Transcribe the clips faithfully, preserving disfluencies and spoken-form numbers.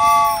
Wow,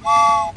wow.